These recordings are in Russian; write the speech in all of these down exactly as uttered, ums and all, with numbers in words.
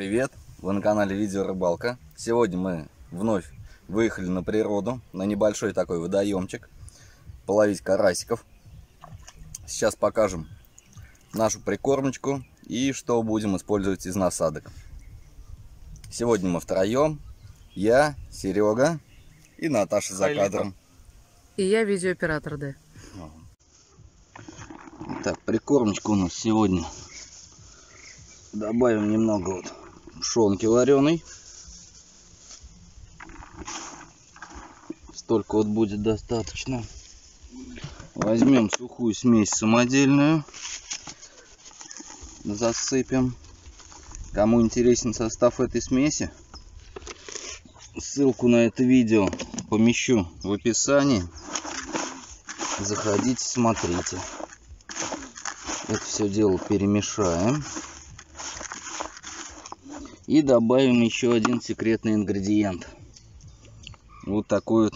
Привет! Вы на канале Видео Рыбалка. Сегодня мы вновь выехали на природу, на небольшой такой водоемчик, половить карасиков. Сейчас покажем нашу прикормочку и что будем использовать из насадок. Сегодня мы втроем. Я, Серега и Наташа за кадром. И я видеооператор, да. Так, прикормочку у нас сегодня. Добавим немного вот пшенки вареной. Столько вот будет достаточно. Возьмем сухую смесь самодельную. Засыпем. Кому интересен состав этой смеси, ссылку на это видео помещу в описании. Заходите, смотрите. Это все дело перемешаем. И добавим еще один секретный ингредиент. Вот такой вот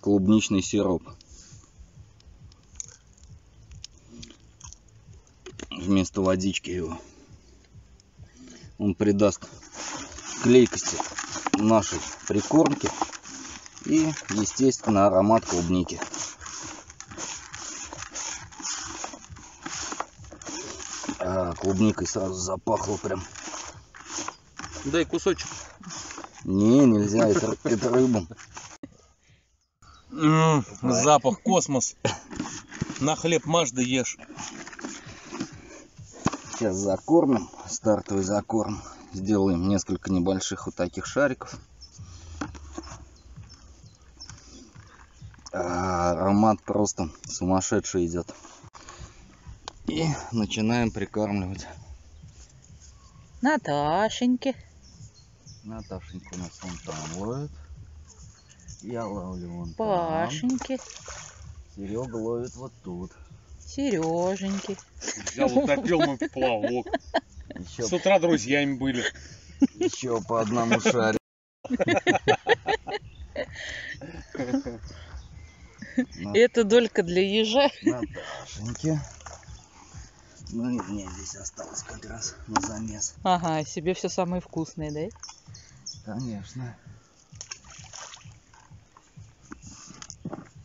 клубничный сироп. Вместо водички его. Он придаст клейкости нашей прикормке и, естественно, аромат клубники. А клубникой сразу запахло прям. Дай кусочек. Не, нельзя, это, это рыба. Mm, запах, космос. На хлеб мажь да ешь. Сейчас закормим, стартовый закорм. Сделаем несколько небольших вот таких шариков. А, аромат просто сумасшедший идет. И начинаем прикармливать Наташеньки. Наташенька у нас вон там ловит. Я ловлю вон там. Пашеньки. Серега ловит вот тут. Сереженьки. Взял, утопил мой плавок. Еще... С утра друзьями были. Еще по одному шарику. Это долька для ежа. Наташеньки. Ну и мне здесь осталось как раз на замес. Ага, себе все самые вкусные, да? Конечно.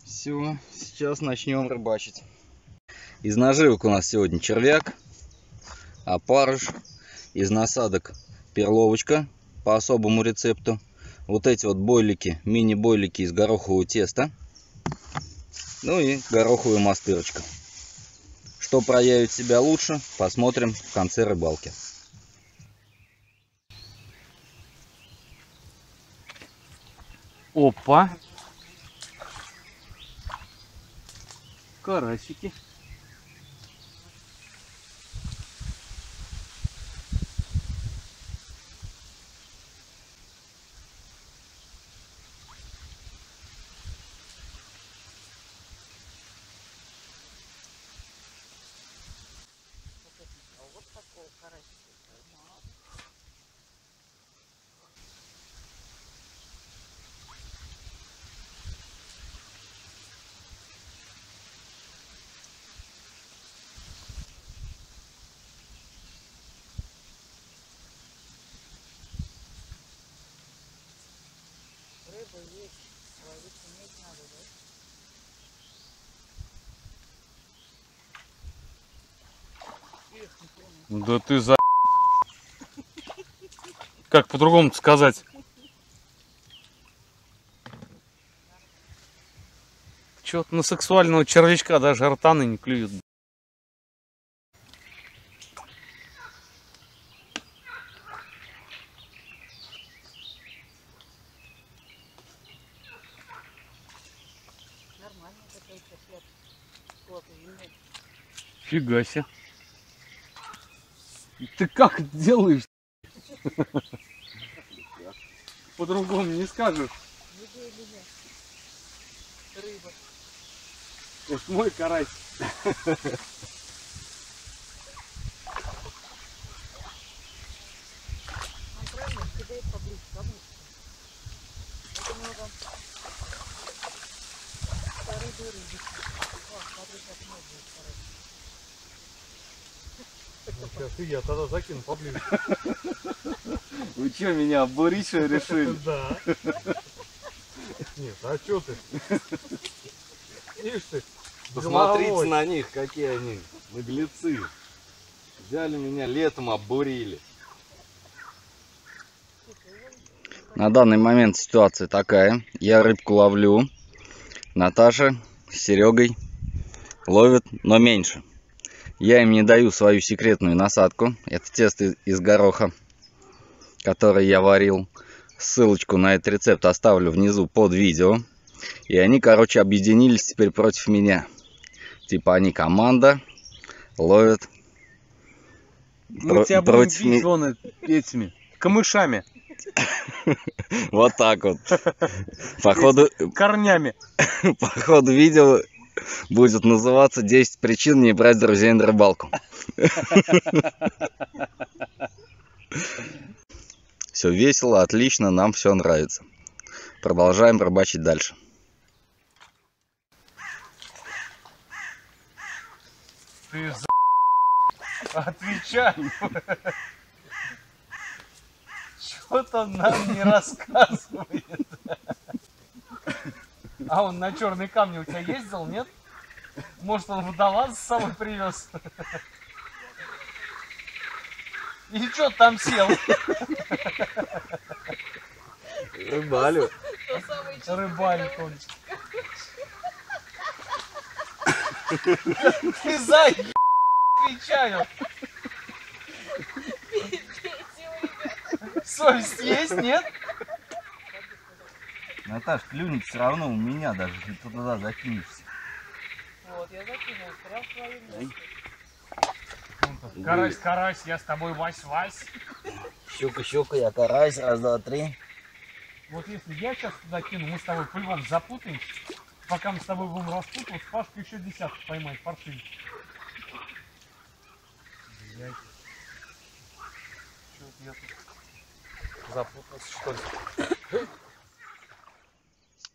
Все, сейчас начнем рыбачить. Из наживок у нас сегодня червяк, опарыш. Из насадок перловочка по особому рецепту. Вот эти вот бойлики, мини-бойлики из горохового теста. Ну и гороховая мастырочка. Что проявит себя лучше, посмотрим в конце рыбалки. Опа! Карасики. Рыба есть, ловить уметь надо, да? Да ты за... Как по-другому сказать? Чё-то на сексуального червячка даже ртаны не клюют. Нормально какой-то хлеб. Вот, фига себе. Ты как делаешь? По-другому не скажешь. Рыба. Уж мой карась. Он правильно кидает поближе, потому что это много второй дыры. О, смотри, как много второй. Сейчас и я тогда закину поближе. Вы что, меня обурить, что решили? Да. Нет, а что ты? Ишь ты. Посмотрите на них, какие они наглецы. Взяли меня летом, обурили. На данный момент ситуация такая. Я рыбку ловлю. Наташа с Серегой ловят, но меньше. Я им не даю свою секретную насадку. Это тесто из гороха, которое я варил. Ссылочку на этот рецепт оставлю внизу под видео. И они, короче, объединились теперь против меня. Типа они команда, ловят. Мы тебя будем бить вон этими камышами. Вот так вот. Походу... Корнями. Походу видео будет называться десять причин не брать друзей на рыбалку. Все весело, отлично, нам все нравится. Продолжаем рыбачить дальше. Ты за... Отвечай! Что-то он нам не рассказывает. А он на черные камни у тебя ездил, нет? Может, он водолаз с собой привез? И что там сел? Рыбалю. Рыбалю, Колечка. Ты за... Отвечаю. Совесть есть, нет? Наташ, клюнет все равно у меня, даже если ты туда закинешься. Вот, я закинул, прям в твою ножку. Карась, карась, я с тобой вась-вась. Щука, щука, я карась, раз, два, три. Вот если я сейчас туда кину, мы с тобой по львам запутаемся. Пока мы с тобой будем распутывать, Пашку еще десятку поймать, паршивец. Блять. Чего-то я тут... запутался, что ли?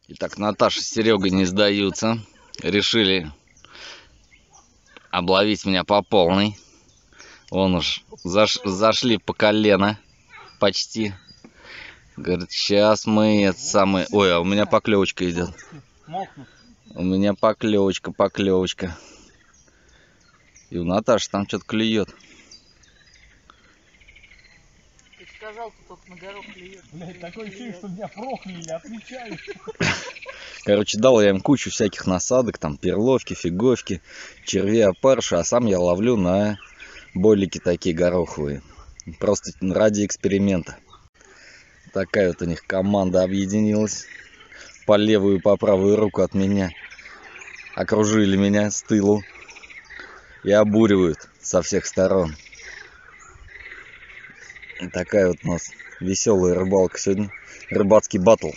Итак, Наташа с Серегой не сдаются. Решили обловить меня по полной. Вон уж заш... зашли по колено. Почти. Говорит, сейчас мы это самое... Ой, а у меня поклевочка идет. У меня поклевочка, поклевочка. И у Наташи там что-то клюет. Сказал, только на горох клюет. Блядь, такое ощущение, что меня прохлили, отвечаю. Короче, дал я им кучу всяких насадок, там перловки, фиговки, черви, опарыши, а сам я ловлю на болики такие гороховые. Просто ради эксперимента. Такая вот у них команда объединилась. По левую и по правую руку от меня. Окружили меня с тылу. И обуривают со всех сторон. Такая вот у нас веселая рыбалка сегодня. Рыбацкий батл.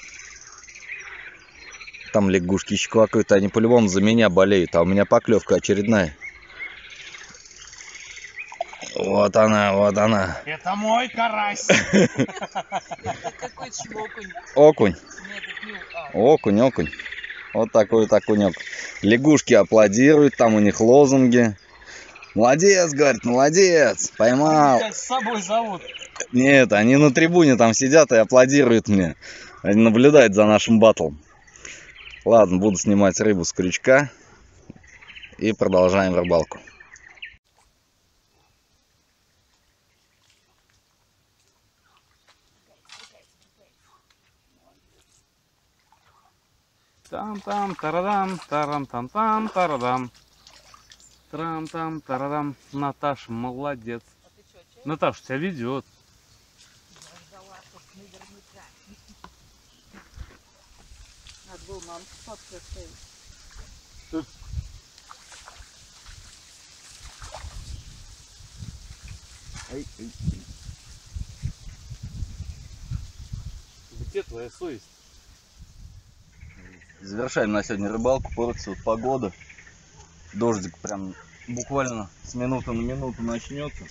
Там лягушки еще какают, они по-любому за меня болеют. А у меня поклевка очередная. Вот она, вот она. Это мой карась. Окунь. Окунь, окунь. Вот такой вот окунек. Лягушки аплодируют, там у них лозунги. Молодец, говорит, молодец, поймал. С собой зовут. Нет, они на трибуне там сидят и аплодируют мне. Они наблюдают за нашим батлом. Ладно, буду снимать рыбу с крючка. И продолжаем рыбалку. Там-там, тарадам, тарам-там-там, тарадам. Трам-там, тарадам. Наташа, молодец. А ты чё, чё? Наташа, тебя ведет. Надо было нам фотку оставить. Где твоя совесть? Завершаем на сегодня рыбалку. Портится вот погода. Дождик прям буквально с минуты на минуту начнется.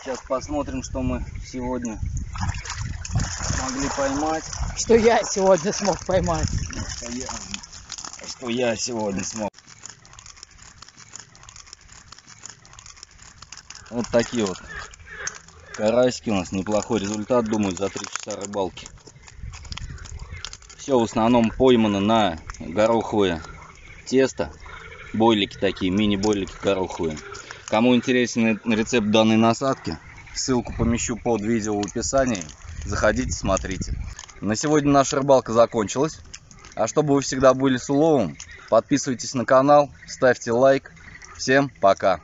Сейчас посмотрим, что мы сегодня смогли поймать. Что я сегодня смог поймать. Что я, что я сегодня смог. Вот такие вот карасики у нас. Неплохой результат, думаю, за три часа рыбалки. Все в основном поймано на гороховое тесто. Бойлики такие, мини-бойлики гороховые. Кому интересен рецепт данной насадки, ссылку помещу под видео в описании. Заходите, смотрите. На сегодня наша рыбалка закончилась. А чтобы вы всегда были с уловом, подписывайтесь на канал, ставьте лайк. Всем пока.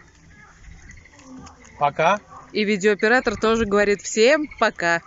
Пока. И видеооператор тоже говорит всем пока.